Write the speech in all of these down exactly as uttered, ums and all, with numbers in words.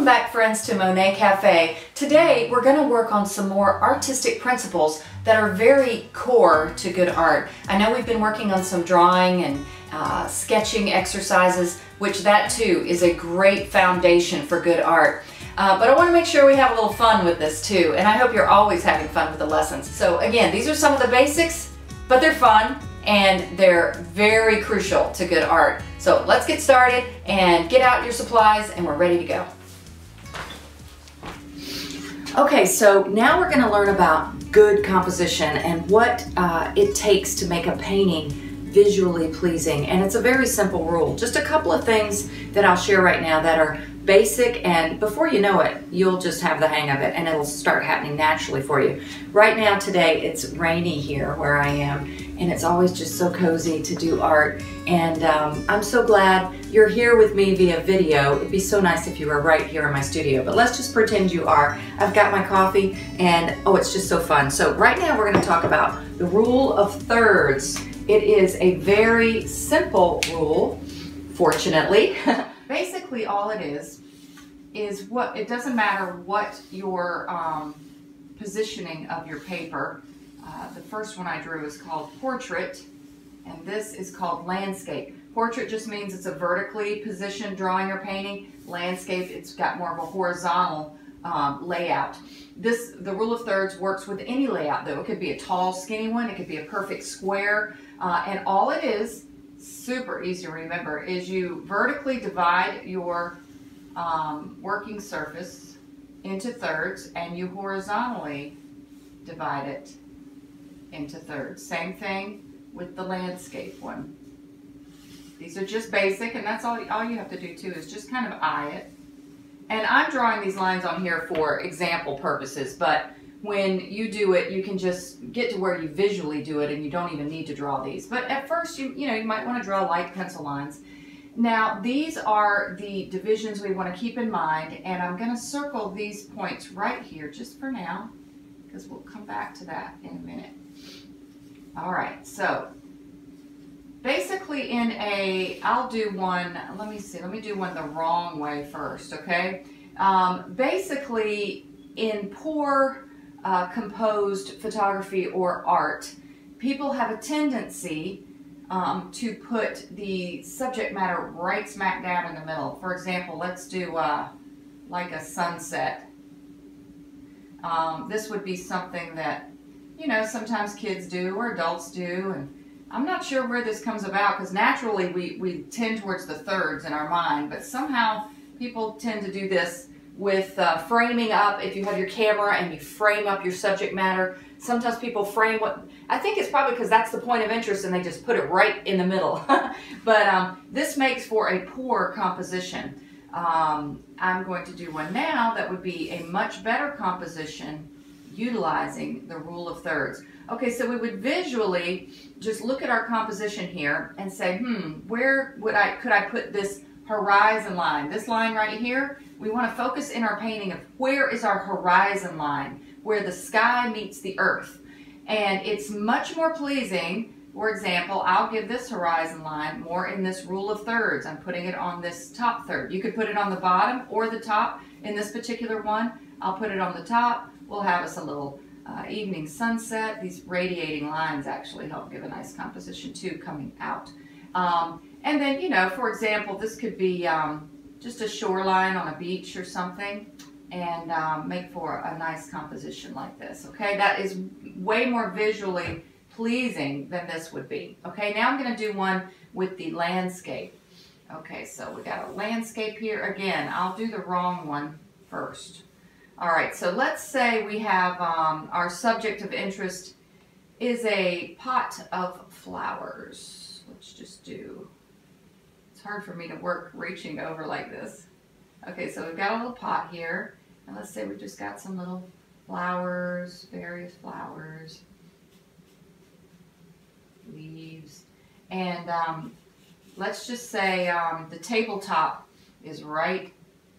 Welcome back, friends, to Monet Cafe. Today we're going to work on some more artistic principles that are very core to good art. I know we've been working on some drawing and uh, sketching exercises, which that too is a great foundation for good art. Uh, but I want to make sure we have a little fun with this too, and I hope you're always having fun with the lessons. So again, these are some of the basics, but they're fun and they're very crucial to good art. So let's get started and get out your supplies and we're ready to go. Okay, so now we're going to learn about good composition and what uh, it takes to make a painting visually pleasing. And it's a very simple rule. Just a couple of things that I'll share right now that are basic, and before you know it, you'll just have the hang of it and it'll start happening naturally for you. Right now today, it's rainy here where I am, and it's always just so cozy to do art. And um, I'm so glad you're here with me via video. It'd be so nice if you were right here in my studio, but let's just pretend you are. I've got my coffee and oh, it's just so fun. So right now we're gonna talk about the rule of thirds. It is a very simple rule, fortunately. Basically all it is, is what, it doesn't matter what your um, positioning of your paper. Uh, the first one I drew is called Portrait, and this is called Landscape. Portrait just means it's a vertically positioned drawing or painting. Landscape, it's got more of a horizontal um, layout. This, the rule of thirds works with any layout though. It could be a tall, skinny one, it could be a perfect square, uh, and all it is, super easy to remember, is you vertically divide your um, working surface into thirds and you horizontally divide it into thirds. Same thing with the landscape one. These are just basic, and that's all, all you have to do too is just kind of eye it. And I'm drawing these lines on here for example purposes, but when you do it, you can just get to where you visually do it and you don't even need to draw these. But at first, you, you know, you might want to draw light pencil lines. Now, these are the divisions we want to keep in mind, and I'm going to circle these points right here just for now, because we'll come back to that in a minute. All right, so basically in a, I'll do one, let me see, let me do one the wrong way first, okay? Um, basically, in poor, Uh, composed photography or art, people have a tendency um, to put the subject matter right smack dab in the middle. For example, let's do uh, like a sunset. Um, this would be something that, you know, sometimes kids do or adults do, and I'm not sure where this comes about because naturally we, we tend towards the thirds in our mind, but somehow people tend to do this with uh, framing up. If you have your camera and you frame up your subject matter, sometimes people frame what, I think it's probably because that's the point of interest and they just put it right in the middle. But um, this makes for a poor composition. Um, I'm going to do one now that would be a much better composition utilizing the rule of thirds. Okay, so we would visually just look at our composition here and say, hmm, where would I, could I put this horizon line? This line right here, we want to focus in our painting of where is our horizon line, where the sky meets the earth. And it's much more pleasing. For example, I'll give this horizon line more in this rule of thirds. I'm putting it on this top third. You could put it on the bottom or the top. In this particular one, I'll put it on the top. We'll have us a little uh, evening sunset. These radiating lines actually help give a nice composition too, coming out. Um, and then, you know, for example, this could be um, just a shoreline on a beach or something, and um, make for a nice composition like this, okay? That is way more visually pleasing than this would be. Okay, now I'm gonna do one with the landscape. Okay, so we got a landscape here. Again, I'll do the wrong one first. All right, so let's say we have um, our subject of interest is a pot of flowers. Let's just do, it's hard for me to work reaching over like this. Okay, so we've got a little pot here, and let's say we've just got some little flowers, various flowers, leaves, and um, let's just say um, the tabletop is right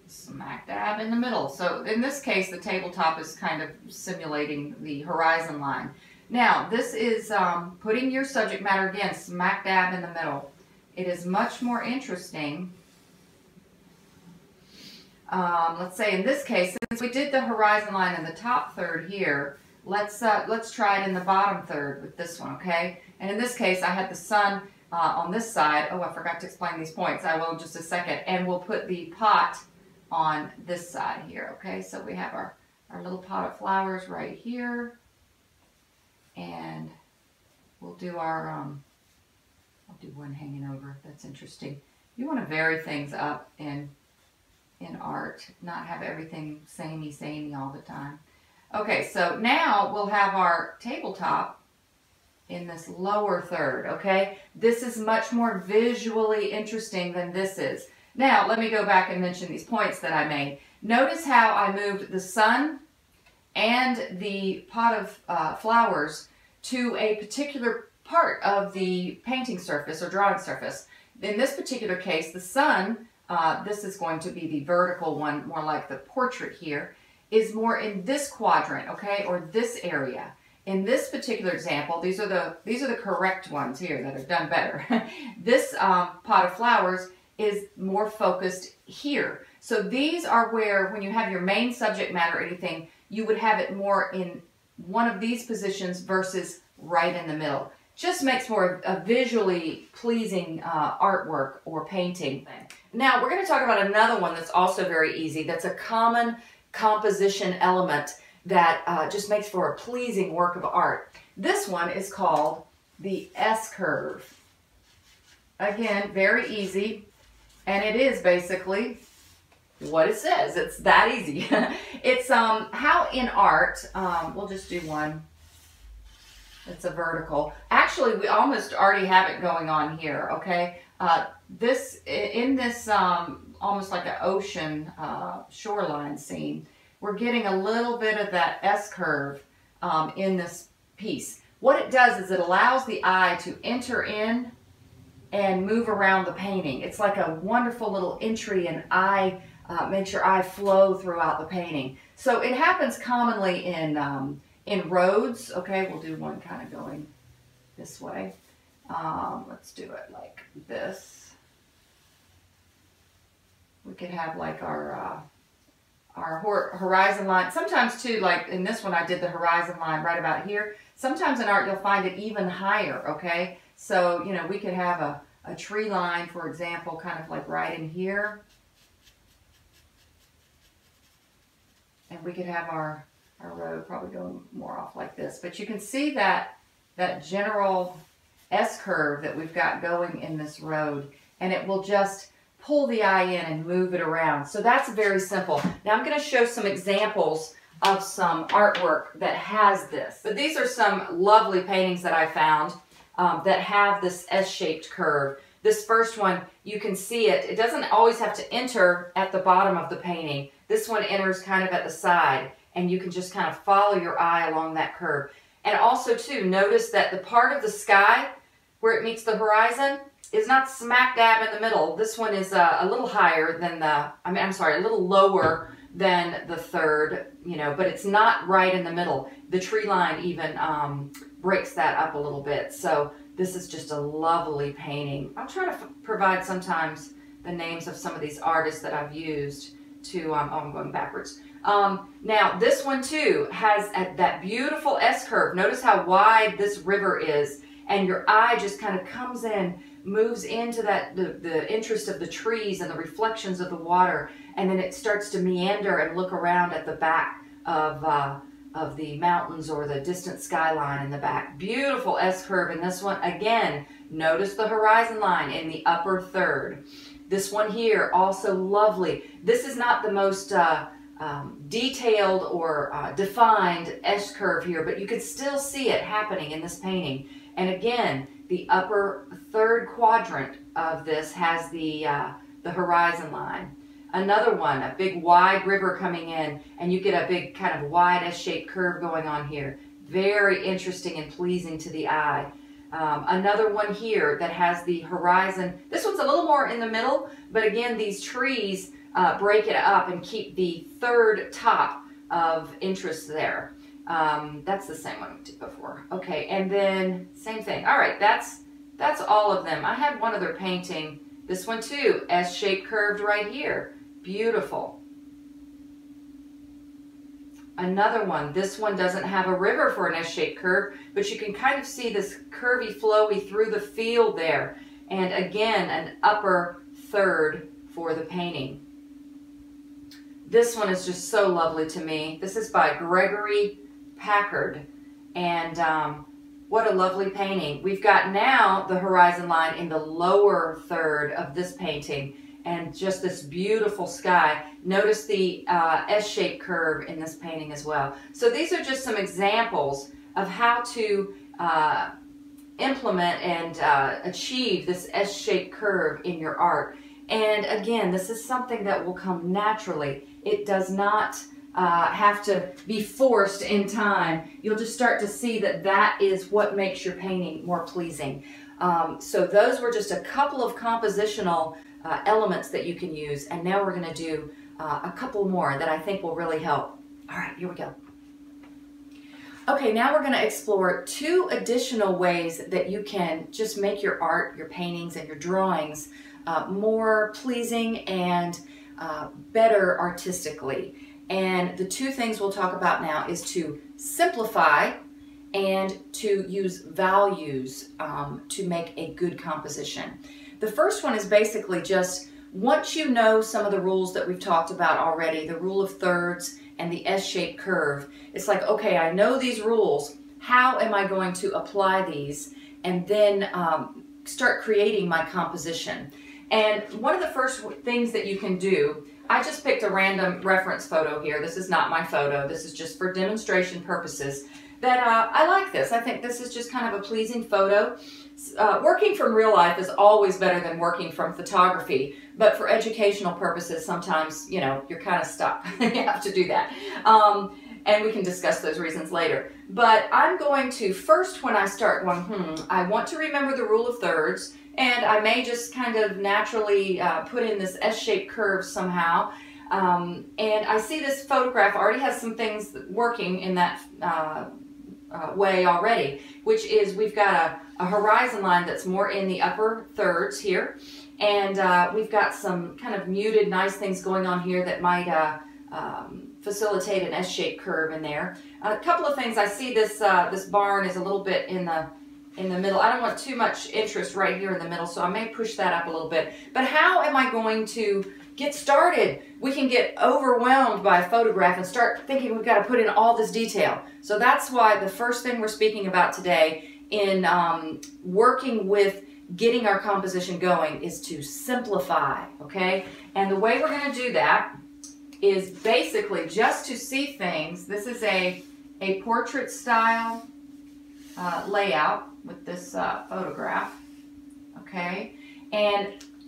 smack dab in the middle. So in this case, the tabletop is kind of simulating the horizon line. Now, this is um, putting your subject matter, again, smack dab in the middle. It is much more interesting um, let's say in this case, since we did the horizon line in the top third here, let's uh, let's try it in the bottom third with this one, okay? And in this case, I had the sun uh, on this side. Oh, I forgot to explain these points. I will in just a second. And we'll put the pot on this side here, okay? So we have our, our little pot of flowers right here. And we'll do our, um, I'll do one hanging over. That's interesting. You want to vary things up in, in art, not have everything samey-samey all the time. Okay, so now we'll have our tabletop in this lower third, okay? This is much more visually interesting than this is. Now, let me go back and mention these points that I made. Notice how I moved the sun and the pot of uh, flowers to a particular part of the painting surface or drawing surface. In this particular case, the sun, uh, this is going to be the vertical one, more like the portrait here, is more in this quadrant, okay, or this area. In this particular example, these are the these are the correct ones here that are done better. This um, pot of flowers is more focused here. So these are where, when you have your main subject matter or anything, you would have it more in one of these positions versus right in the middle. Just makes more a visually pleasing uh, artwork or painting. Now we're going to talk about another one that's also very easy, that's a common composition element that uh, just makes for a pleasing work of art. This one is called the S-curve. Again, very easy, and it is basically what it says. It's that easy. It's um, how in art, um, we'll just do one. It's a vertical. Actually, we almost already have it going on here, okay? Uh, this, in this um, almost like an ocean uh, shoreline scene, we're getting a little bit of that S-curve um, in this piece. What it does is it allows the eye to enter in and move around the painting. It's like a wonderful little entry, and eye uh, makes your eye flow throughout the painting. So it happens commonly in um, in roads. Okay, we'll do one kind of going this way. Um, let's do it like this. We could have like our uh, our hor horizon line. Sometimes too, like in this one, I did the horizon line right about here. Sometimes in art, you'll find it even higher, okay? So, you know, we could have a, a tree line, for example, kind of like right in here. And we could have our, our road probably going more off like this. But you can see that, that general S-curve that we've got going in this road, and it will just pull the eye in and move it around. So that's very simple. Now I'm going to show some examples of some artwork that has this. But these are some lovely paintings that I found um, that have this S-shaped curve. This first one, you can see it. It doesn't always have to enter at the bottom of the painting. This one enters kind of at the side, and you can just kind of follow your eye along that curve. And also, too, notice that the part of the sky where it meets the horizon is not smack dab in the middle. This one is a, a little higher than the, I mean, I'm sorry, a little lower than the third, you know, but it's not right in the middle. The tree line even um, breaks that up a little bit. So this is just a lovely painting. I'll try to f provide sometimes the names of some of these artists that I've used to, um, oh, I'm going backwards. Um, now this one too has a, that beautiful S-curve. Notice how wide this river is, and your eye just kind of comes in, moves into that the, the interest of the trees and the reflections of the water, and then it starts to meander and look around at the back of, uh, of the mountains or the distant skyline in the back. Beautiful S-curve in this one. Again, notice the horizon line in the upper third. This one here, also lovely. This is not the most uh, Um, detailed or uh, defined S-curve here, but you can still see it happening in this painting. And again, the upper third quadrant of this has the, uh, the horizon line. Another one, a big wide river coming in, and you get a big kind of wide S-shaped curve going on here. Very interesting and pleasing to the eye. Um, another one here that has the horizon. This one's a little more in the middle, but again, these trees Uh, break it up and keep the third top of interest there. Um, that's the same one we did before. Okay, and then same thing. All right, that's that's all of them. I had one other painting. This one too, S-shaped curved right here. Beautiful. Another one, this one doesn't have a river for an S-shaped curve, but you can kind of see this curvy flowy through the field there. And again, an upper third for the painting. This one is just so lovely to me. This is by Gregory Packard. And um, what a lovely painting. We've got now the horizon line in the lower third of this painting. And just this beautiful sky. Notice the uh, S-shaped curve in this painting as well. So these are just some examples of how to uh, implement and uh, achieve this S-shaped curve in your art. And again, this is something that will come naturally. It does not uh, have to be forced in time. You'll just start to see that that is what makes your painting more pleasing. Um, so those were just a couple of compositional Uh, elements that you can use, and now we're going to do uh, a couple more that I think will really help. All right, here we go. Okay, now we're going to explore two additional ways that you can just make your art, your paintings, and your drawings uh, more pleasing and uh, better artistically. And the two things we'll talk about now is to simplify and to use values um, to make a good composition. The first one is basically just, once you know some of the rules that we've talked about already, the rule of thirds and the S-shaped curve, it's like, okay, I know these rules, how am I going to apply these and then um, start creating my composition? And one of the first things that you can do, I just picked a random reference photo here. This is not my photo, this is just for demonstration purposes. That uh, I like this. I think this is just kind of a pleasing photo. Uh, working from real life is always better than working from photography, but for educational purposes, sometimes, you know, you're kind of stuck. You have to do that. Um, and we can discuss those reasons later. But I'm going to, first when I start going, hmm, I want to remember the rule of thirds, and I may just kind of naturally uh, put in this S-shaped curve somehow. Um, and I see this photograph already has some things working in that uh, Uh, way already, which is we've got a, a horizon line that's more in the upper thirds here, and uh, we've got some kind of muted nice things going on here that might uh, um, facilitate an S-shaped curve in there. A couple of things I see, this uh, this barn is a little bit in the in the middle. I don't want too much interest right here in the middle, so I may push that up a little bit. But how am I going to get started? We can get overwhelmed by a photograph and start thinking we've got to put in all this detail. So that's why the first thing we're speaking about today in um, working with getting our composition going is to simplify, okay? And the way we're going to do that is basically just to see things. This is a, a portrait style uh, layout with this uh, photograph, okay? And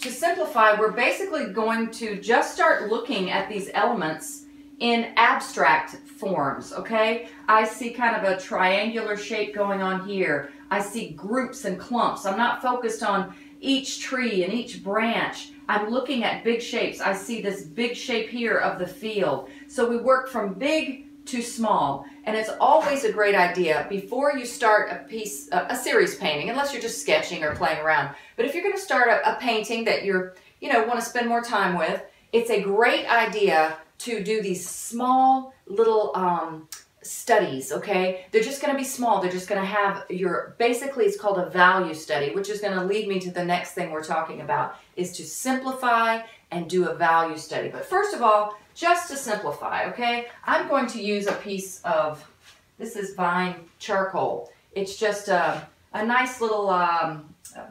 to simplify, we're basically going to just start looking at these elements in abstract forms, okay? I see kind of a triangular shape going on here. I see groups and clumps. I'm not focused on each tree and each branch. I'm looking at big shapes. I see this big shape here of the field. So we work from big to small, and it's always a great idea before you start a piece, a, a series painting, unless you're just sketching or playing around. But if you're going to start a, a painting that you're, you know, want to spend more time with, it's a great idea to do these small little um, studies, okay? They're just going to be small. They're just going to have your, basically it's called a value study, which is going to lead me to the next thing we're talking about, is to simplify and do a value study. But first of all, just to simplify, okay, I'm going to use a piece of, this is vine charcoal. It's just a, a nice little um,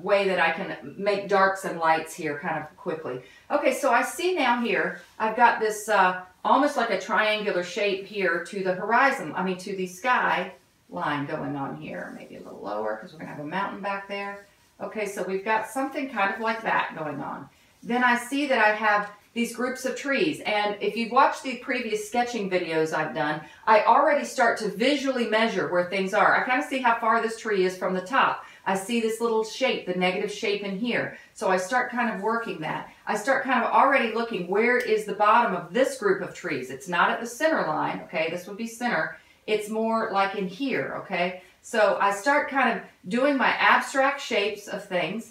way that I can make darks and lights here kind of quickly. Okay, so I see now here, I've got this uh, almost like a triangular shape here to the horizon, I mean to the sky line going on here, maybe a little lower because we're going to have a mountain back there. Okay, so we've got something kind of like that going on. Then I see that I have these groups of trees. And if you've watched the previous sketching videos I've done, I already start to visually measure where things are. I kind of see how far this tree is from the top. I see this little shape, the negative shape in here. So I start kind of working that. I start kind of already looking, where is the bottom of this group of trees? It's not at the center line, okay? This would be center. It's more like in here, okay? So I start kind of doing my abstract shapes of things,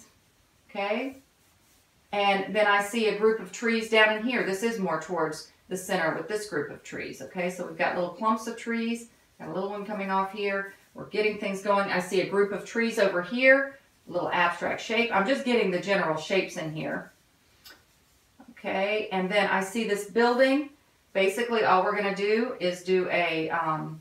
okay? And then I see a group of trees down in here. This is more towards the center with this group of trees. Okay, so we've got little clumps of trees, got a little one coming off here. We're getting things going. I see a group of trees over here, a little abstract shape. I'm just getting the general shapes in here. Okay, and then I see this building. Basically, all we're going to do is do a, um,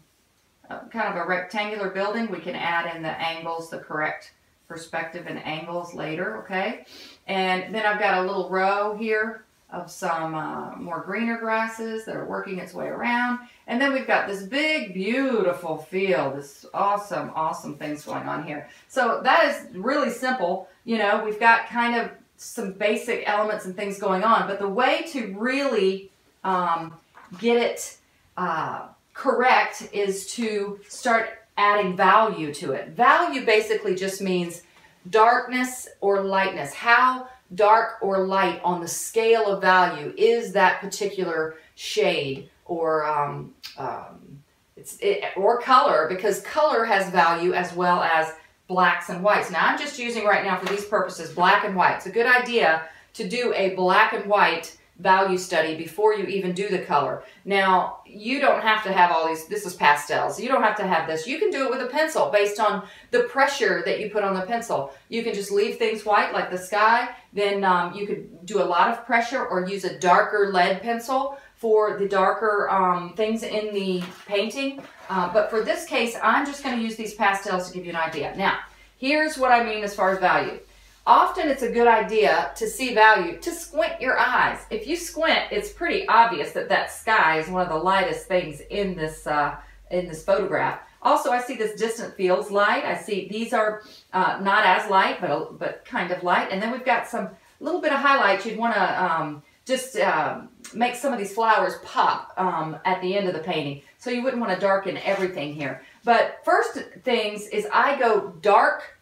a kind of a rectangular building. We can add in the angles, the correct perspective and angles later, okay? And then I've got a little row here of some uh, more greener grasses that are working its way around. And then we've got this big, beautiful field, this awesome, awesome things going on here. So that is really simple. You know, we've got kind of some basic elements and things going on, but the way to really um, get it uh, correct is to start adding value to it. Value basically just means darkness or lightness. How dark or light on the scale of value is that particular shade or um, um, it's, it, or color, because color has value as well as blacks and whites. Now I'm just using right now for these purposes black and white. It's a good idea to do a black and white value study before you even do the color. Now you don't have to have all these, this is pastels, you don't have to have this. You can do it with a pencil based on the pressure that you put on the pencil. You can just leave things white like the sky, then um, you could do a lot of pressure or use a darker lead pencil for the darker um, things in the painting. Uh, but for this case, I'm just going to use these pastels to give you an idea. Now, here's what I mean as far as value. Often it's a good idea to see value, to squint your eyes. If you squint, it's pretty obvious that that sky is one of the lightest things in this, uh, in this photograph. Also, I see this distant field's light. I see these are uh, not as light, but, but kind of light. And then we've got some little bit of highlights. You'd want to um, just uh, make some of these flowers pop um, at the end of the painting. So you wouldn't want to darken everything here. But first things is I go dark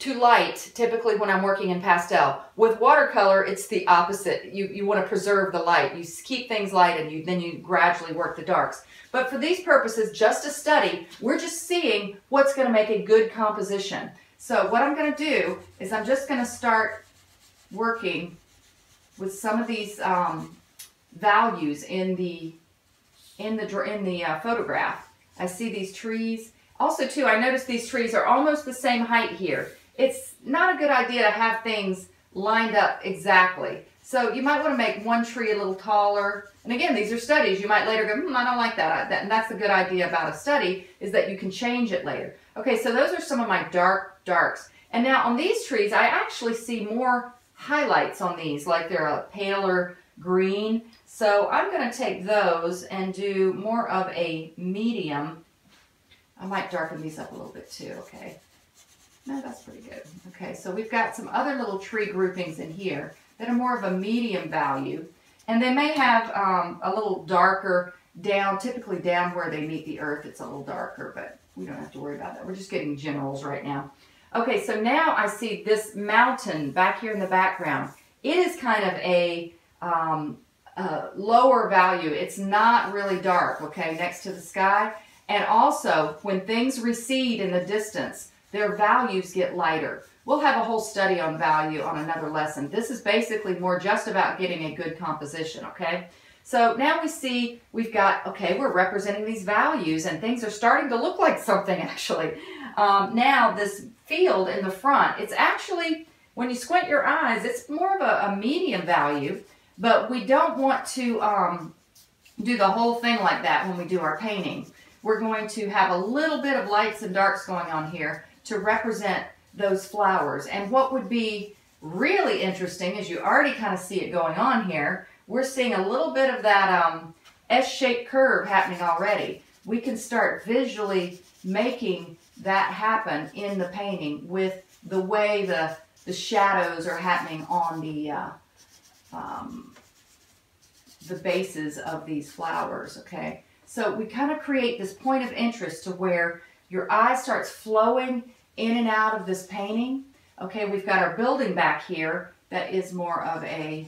to light, typically when I'm working in pastel. With watercolor, it's the opposite. You, you want to preserve the light. You keep things light and you, then you gradually work the darks. But for these purposes, just a study, we're just seeing what's going to make a good composition. So what I'm going to do is I'm just going to start working with some of these um, values in the, in the, in the uh, photograph. I see these trees. Also, too, I notice these trees are almost the same height here. It's not a good idea to have things lined up exactly. So you might want to make one tree a little taller. And again, these are studies. You might later go, hmm, I don't like that. And that's the good idea about a study, is that you can change it later. Okay, so those are some of my dark darks. And now on these trees, I actually see more highlights on these, like they're a paler green. So I'm going to take those and do more of a medium. I might darken these up a little bit too, okay? No, that's pretty good. Okay, so we've got some other little tree groupings in here that are more of a medium value, and they may have um, a little darker down, typically down where they meet the earth, it's a little darker, but we don't have to worry about that. We're just getting generals right now. Okay, so now I see this mountain back here in the background. It is kind of a, um, a lower value. It's not really dark, okay, next to the sky. And also, when things recede in the distance, their values get lighter. We'll have a whole study on value on another lesson. This is basically more just about getting a good composition, okay? So now we see we've got, okay, we're representing these values and things are starting to look like something actually. Um, now this field in the front, it's actually, when you squint your eyes, it's more of a, a medium value, but we don't want to um, do the whole thing like that when we do our painting. We're going to have a little bit of lights and darks going on here to represent those flowers. And what would be really interesting is you already kind of see it going on here. We're seeing a little bit of that um, S-shaped curve happening already. We can start visually making that happen in the painting with the way the, the shadows are happening on the, uh, um, the bases of these flowers, okay? So we kind of create this point of interest to where your eye starts flowing in and out of this painting. Okay, we've got our building back here that is more of a,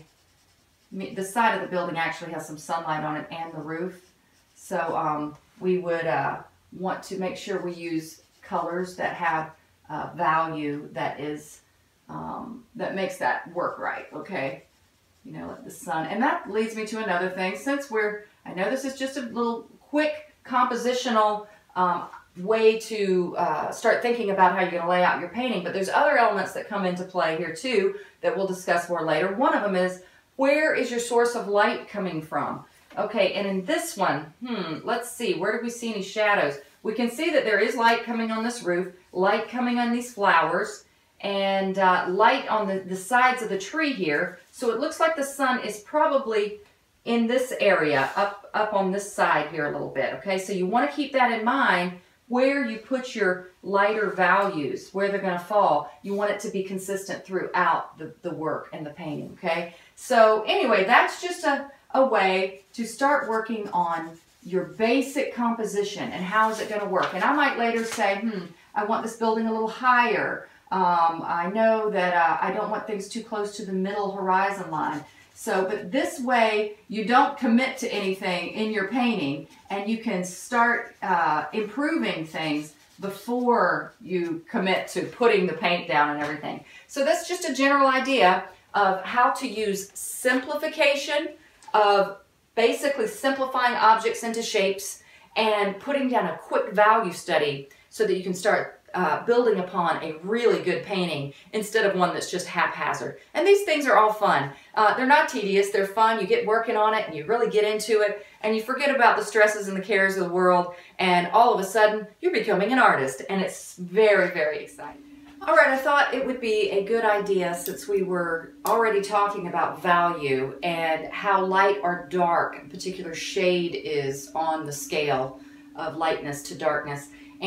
the side of the building actually has some sunlight on it and the roof. So um, we would uh, want to make sure we use colors that have uh, value that is, um, that makes that work right, okay? you know, let the sun. And that leads me to another thing. Since we're, I know this is just a little quick compositional um, way to uh, start thinking about how you're going to lay out your painting, but there's other elements that come into play here too that we'll discuss more later. One of them is, where is your source of light coming from? Okay, and in this one, hmm, let's see, where did we see any shadows? We can see that there is light coming on this roof, light coming on these flowers, and uh, light on the, the sides of the tree here. So it looks like the sun is probably in this area, up, up on this side here a little bit, okay? So you want to keep that in mind where you put your lighter values, where they're going to fall. You want it to be consistent throughout the, the work and the painting, okay? So anyway, that's just a, a way to start working on your basic composition and how is it going to work. And I might later say, hmm, I want this building a little higher. Um, I know that uh, I don't want things too close to the middle horizon line. So, but this way you don't commit to anything in your painting and you can start uh, improving things before you commit to putting the paint down and everything. So that's just a general idea of how to use simplification, of basically simplifying objects into shapes and putting down a quick value study so that you can start Uh, building upon a really good painting instead of one that's just haphazard. And these things are all fun. Uh, they're not tedious, they're fun. You get working on it and you really get into it and you forget about the stresses and the cares of the world, and all of a sudden you're becoming an artist, and it's very, very exciting. All right, I thought it would be a good idea, since we were already talking about value and how light or dark a particular shade is on the scale of lightness to darkness.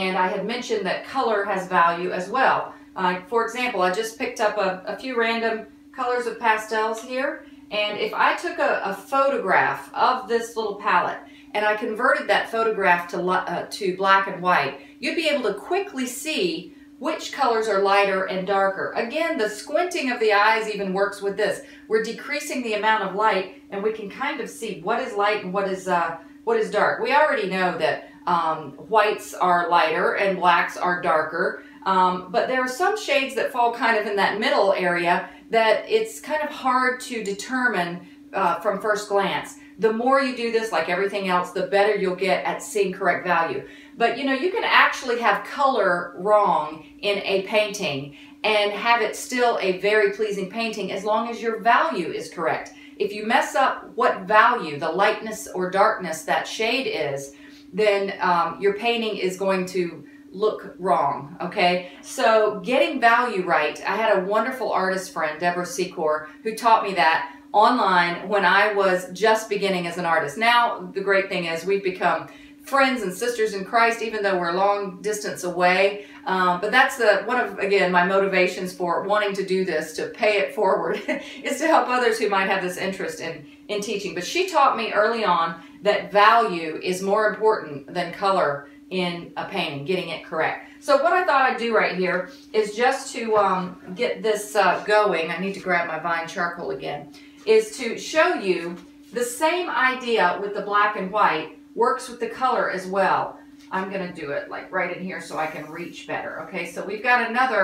And I had mentioned that color has value as well. Uh, for example, I just picked up a, a few random colors of pastels here. And if I took a, a photograph of this little palette and I converted that photograph to, uh, to black and white, you'd be able to quickly see which colors are lighter and darker. Again, the squinting of the eyes even works with this. We're decreasing the amount of light and we can kind of see what is light and what is, uh, what is dark. We already know that Um, whites are lighter and blacks are darker, um, but there are some shades that fall kind of in that middle area that it's kind of hard to determine uh, from first glance. The more you do this, like everything else, the better you'll get at seeing correct value. But you know, you can actually have color wrong in a painting and have it still a very pleasing painting as long as your value is correct. If you mess up what value, the lightness or darkness that shade is, then um, your painting is going to look wrong, okay? So getting value right, I had a wonderful artist friend, Deborah Secor, who taught me that online when I was just beginning as an artist. Now, the great thing is we've become friends and sisters in Christ, even though we're long distance away. Um, but that's the one of, again, my motivations for wanting to do this, to pay it forward, is to help others who might have this interest in, in teaching. But she taught me early on that value is more important than color in a painting, getting it correct. So what I thought I'd do right here is just to um, get this uh, going. I need to grab my vine charcoal again, is to show you the same idea with the black and white works with the color as well. I'm gonna do it like right in here so I can reach better. Okay, so we've got another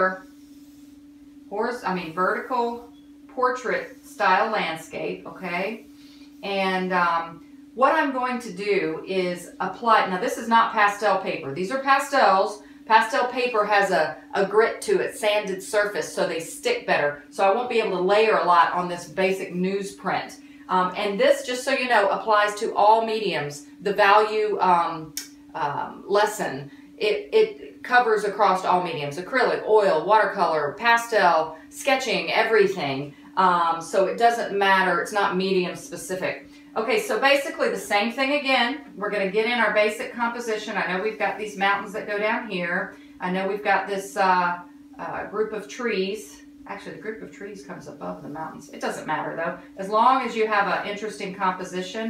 horse, I mean vertical portrait style landscape, okay? And um, what I'm going to do is apply, now this is not pastel paper, these are pastels. Pastel paper has a, a grit to it, sanded surface, so they stick better. So I won't be able to layer a lot on this basic newsprint. Um, and this, just so you know, applies to all mediums. The value um, um, lesson, it, it covers across all mediums. Acrylic, oil, watercolor, pastel, sketching, everything. Um, so it doesn't matter. It's not medium specific. Okay, so basically the same thing again. We're going to get in our basic composition. I know we've got these mountains that go down here. I know we've got this uh, uh, group of trees. Actually, the group of trees comes above the mountains. It doesn't matter, though. As long as you have an interesting composition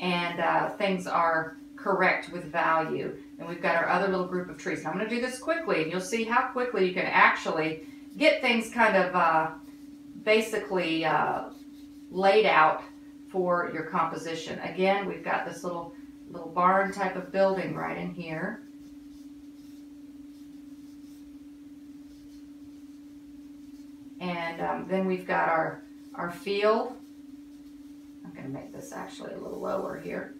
and uh, things are correct with value. And we've got our other little group of trees. Now, I'm going to do this quickly, and you'll see how quickly you can actually get things kind of uh, basically uh, laid out for your composition. Again, we've got this little, little barn type of building right in here. And um, then we've got our, our field I'm going to make this actually a little lower here.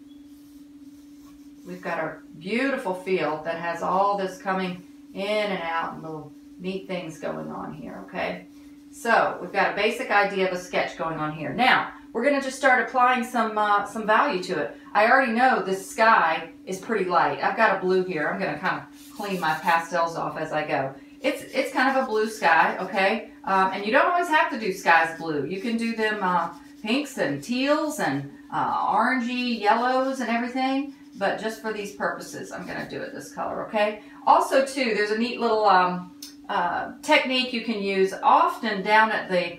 We've got our beautiful field that has all this coming in and out and little neat things going on here, okay? So we've got a basic idea of a sketch going on here. Now, we're going to just start applying some, uh, some value to it. I already know this sky is pretty light. I've got a blue here. I'm going to kind of clean my pastels off as I go. It's, it's kind of a blue sky, okay? Um, and you don't always have to do skies blue. You can do them uh, pinks and teals and uh, orangey yellows and everything. But just for these purposes, I'm going to do it this color, okay? Also, too, there's a neat little um, uh, technique you can use often down at the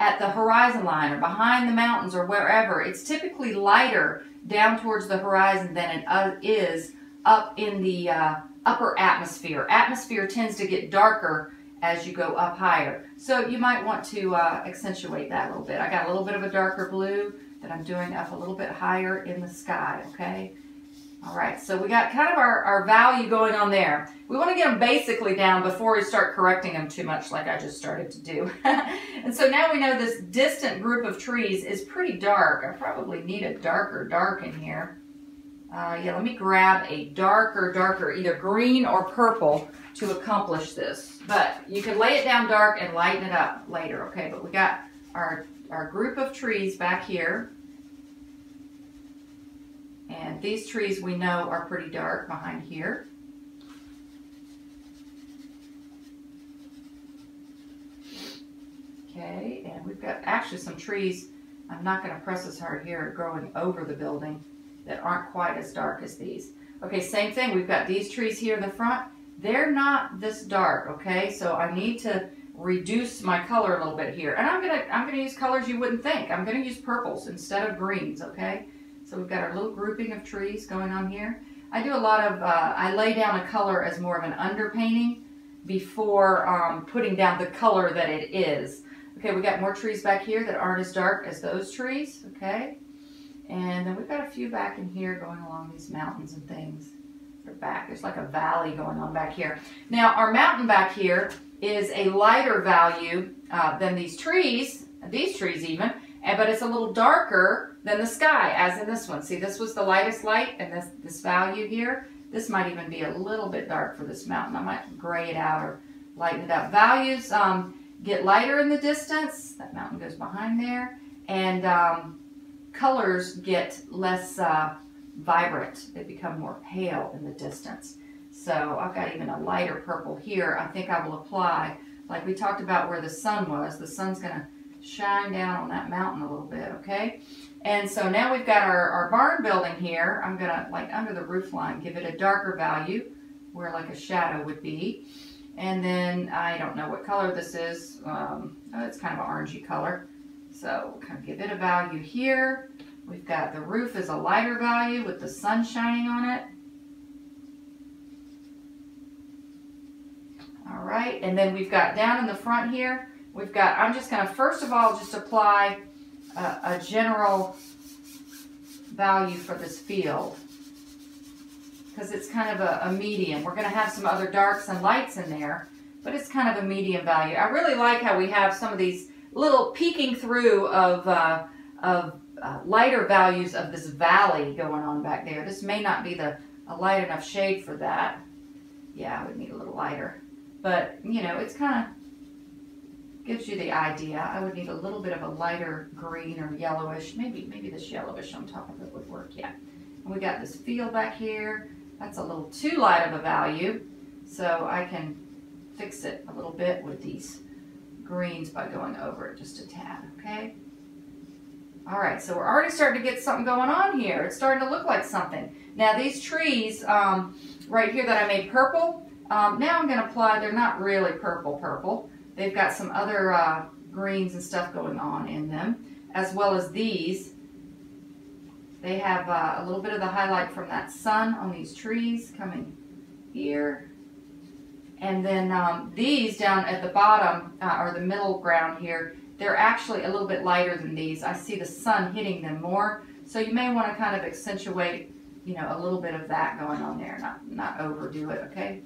at the horizon line or behind the mountains or wherever. It's typically lighter down towards the horizon than it is up in the uh, upper atmosphere. Atmosphere tends to get darker as you go up higher. So you might want to uh, accentuate that a little bit. I got a little bit of a darker blue that I'm doing up a little bit higher in the sky, okay? All right, so we got kind of our, our value going on there. We want to get them basically down before we start correcting them too much like I just started to do. And so now we know this distant group of trees is pretty dark. I probably need a darker dark in here. Uh, yeah, let me grab a darker, darker, either green or purple to accomplish this. But you can lay it down dark and lighten it up later, okay? But we got our, our group of trees back here. And these trees we know are pretty dark behind here. Okay, and we've got actually some trees, I'm not going to press as hard here, growing over the building that aren't quite as dark as these. Okay, same thing, we've got these trees here in the front. They're not this dark, okay? So I need to reduce my color a little bit here. And I'm going to I'm going to use colors you wouldn't think. I'm going to use purples instead of greens, okay? So we've got our little grouping of trees going on here. I do a lot of, uh, I lay down a color as more of an underpainting before um, putting down the color that it is. Okay, we got more trees back here that aren't as dark as those trees, okay? And then we've got a few back in here going along these mountains and things. They're back, there's like a valley going on back here. Now our mountain back here is a lighter value uh, than these trees, these trees even, but it's a little darker than the sky, as in this one. See, this was the lightest light, and this, this value here, this might even be a little bit dark for this mountain. I might gray it out or lighten it up. Values um, get lighter in the distance. That mountain goes behind there. And um, colors get less uh, vibrant. They become more pale in the distance. So I've got even a lighter purple here. I think I will apply, like we talked about where the sun was, the sun's going to shine down on that mountain a little bit, okay? And so now we've got our, our barn building here. I'm gonna, like under the roof line, give it a darker value where like a shadow would be. And then I don't know what color this is. Um, oh, it's kind of an orangey color. So we'll kind of give it a value here. We've got the roof is a lighter value with the sun shining on it. All right, and then we've got down in the front here, we've got, I'm just going to first of all just apply a, a general value for this field because it's kind of a, a medium. We're going to have some other darks and lights in there, but it's kind of a medium value. I really like how we have some of these little peeking through of, uh, of uh, lighter values of this valley going on back there. This may not be the a light enough shade for that. Yeah, I would need a little lighter, but you know, it's kind of gives you the idea. I would need a little bit of a lighter green or yellowish. Maybe maybe this yellowish on top of it would work, yeah. And we got this field back here. That's a little too light of a value. So I can fix it a little bit with these greens by going over it just a tad, okay? All right, so we're already starting to get something going on here. It's starting to look like something. Now these trees um, right here that I made purple, um, now I'm gonna apply, they're not really purple purple. They've got some other uh, greens and stuff going on in them, as well as these. They have uh, a little bit of the highlight from that sun on these trees coming here. And then um, these down at the bottom, uh, or the middle ground here, they're actually a little bit lighter than these. I see the sun hitting them more. So you may want to kind of accentuate, you know, a little bit of that going on there, not, not overdo it, okay?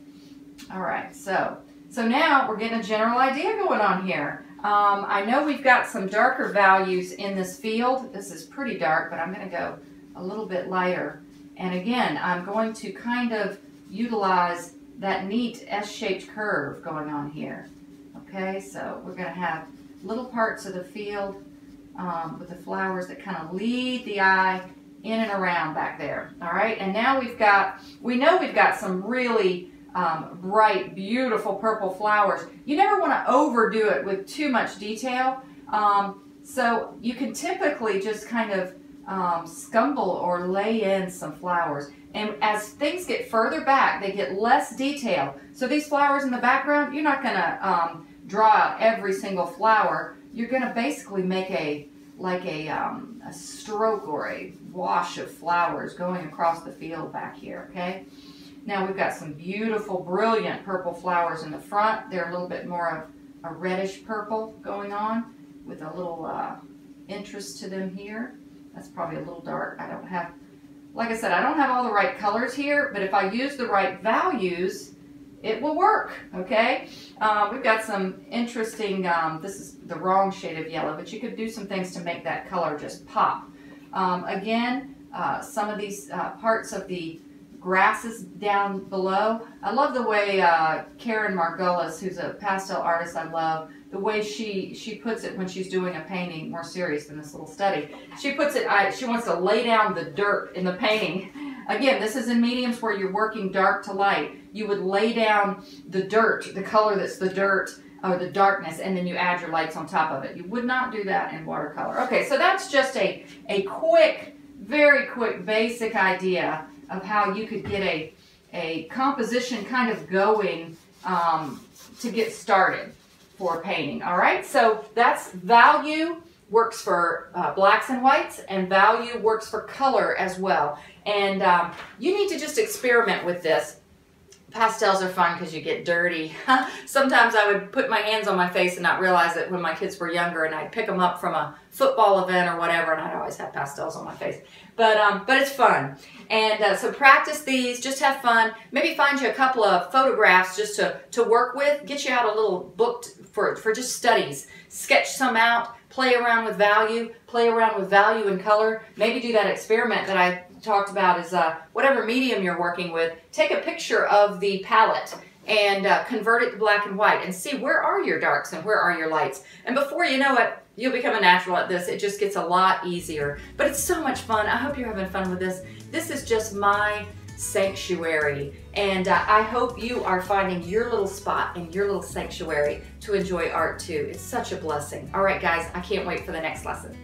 All right, so... So now we're getting a general idea going on here. Um, I know we've got some darker values in this field. This is pretty dark, but I'm going to go a little bit lighter. And again, I'm going to kind of utilize that neat S-shaped curve going on here. Okay, so we're going to have little parts of the field um, with the flowers that kind of lead the eye in and around back there. All right, and now we've got, we know we've got some really um, bright, beautiful purple flowers. You never want to overdo it with too much detail. Um, so you can typically just kind of um, scumble or lay in some flowers. And as things get further back, they get less detail. So these flowers in the background, you're not going to um, draw out every single flower. You're going to basically make a like a, um, a stroke or a wash of flowers going across the field back here, okay? Now we've got some beautiful, brilliant purple flowers in the front. They're a little bit more of a reddish purple going on with a little uh, interest to them here. That's probably a little dark. I don't have, like I said, I don't have all the right colors here, but if I use the right values, it will work, okay? Uh, we've got some interesting, um, this is the wrong shade of yellow, but you could do some things to make that color just pop. Um, again, uh, some of these uh, parts of the grasses down below. I love the way uh, Karen Margulis, who's a pastel artist I love, the way she, she puts it when she's doing a painting, more serious than this little study. She puts it, I, she wants to lay down the dirt in the painting. Again, this is in mediums where you're working dark to light. You would lay down the dirt, the color that's the dirt or the darkness, and then you add your lights on top of it. You would not do that in watercolor. Okay, so that's just a, a quick, very quick, basic idea of how you could get a, a composition kind of going um, to get started for painting. All right, so that's value. Works for uh, blacks and whites, and value works for color as well. And um, you need to just experiment with this. Pastels are fun because you get dirty. Sometimes I would put my hands on my face and not realize it when my kids were younger, and I'd pick them up from a football event or whatever, and I'd always have pastels on my face. But um, but it's fun. And uh, so practice these, just have fun. Maybe find you a couple of photographs just to, to work with. Get you out a little book for, for just studies. Sketch some out. Play around with value, play around with value and color. Maybe do that experiment that I talked about is uh, whatever medium you're working with, take a picture of the palette and uh, convert it to black and white and see where are your darks and where are your lights. And before you know it, you'll become a natural at this. It just gets a lot easier. But it's so much fun. I hope you're having fun with this. This is just my sanctuary, and uh, I hope you are finding your little spot in your little sanctuary to enjoy art too. It's such a blessing. All right, guys, I can't wait for the next lesson.